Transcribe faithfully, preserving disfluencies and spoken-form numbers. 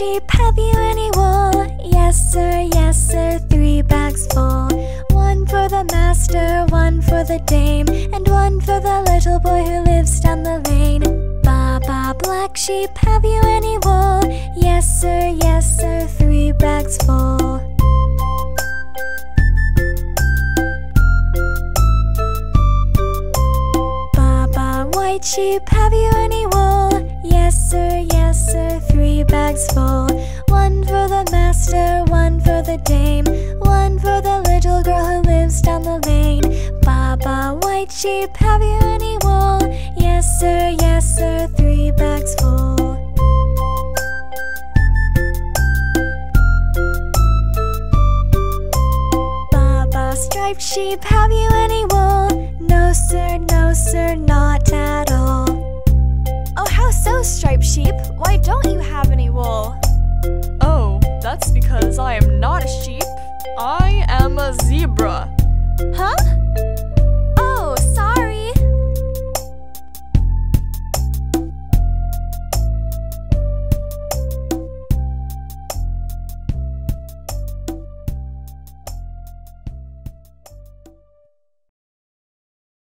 Cheap, have you any wool? Yes sir, yes sir, three bags full. One for the master, one for the dame, and one for the little boy who lives down the lane. Ba ba black sheep, have you any wool? Yes sir, yes sir, three bags full. Ba ba white sheep, have you any wool? Yes sir, yes sir, three bags full. One for the master, one for the dame, one for the little girl who lives down the lane. Baba, white sheep, have you any wool? Yes sir, yes sir, three bags full. Baba, striped sheep, have you any wool?